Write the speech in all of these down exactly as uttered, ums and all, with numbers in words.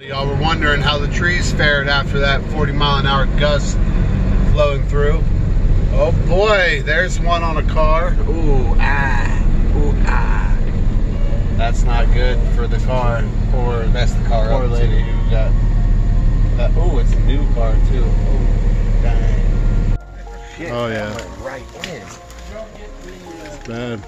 Y'all were wondering how the trees fared after that forty mile an hour gust flowing through. Oh boy, there's one on a car. Ooh, ah, ooh, ah. That's not good for the car, or that's the car. Poor lady who got that. Oh, it's a new car too. Oh, dang. Shit, oh yeah. That went right in. It's bad.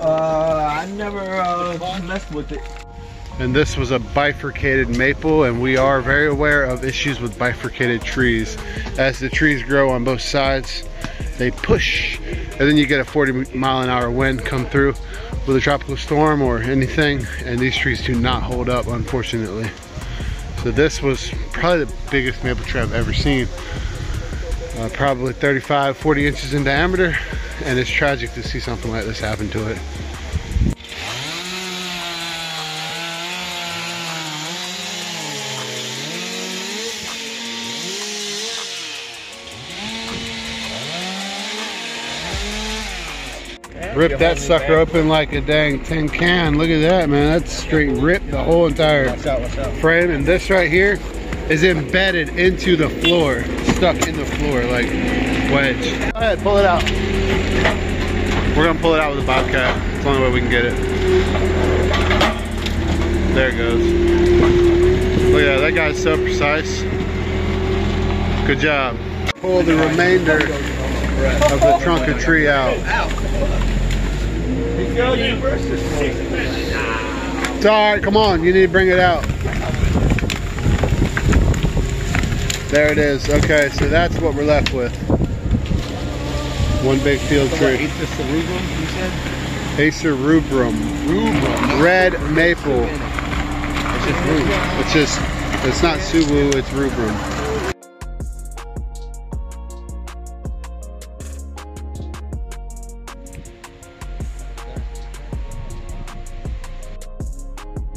Uh, I never uh, messed with it. And this was a bifurcated maple, and we are very aware of issues with bifurcated trees. As the trees grow on both sides, they push, and then you get a forty mile an hour wind come through with a tropical storm or anything, and these trees do not hold up, unfortunately. So this was probably the biggest maple tree I've ever seen. Uh, probably thirty-five, forty inches in diameter, and it's tragic to see something like this happen to it. Ripped that sucker open like a dang tin can. Look at that, man. That's straight ripped the whole entire frame, and this right here is embedded into the floor, stuck in the floor like wedge. All right, pull it out. We're gonna pull it out with a bobcat. It's the only way we can get it. There it goes. Look at that, that guy's so precise. Good job. Pull the remainder of the trunk of tree out. It's all right, come on, you need to bring it out. There it is. Okay, so that's what we're left with. One big field tree. Acer rubrum, you said? Acer rubrum. Rubrum. Red maple. It's just, it's just, it's not subu, it's rubrum.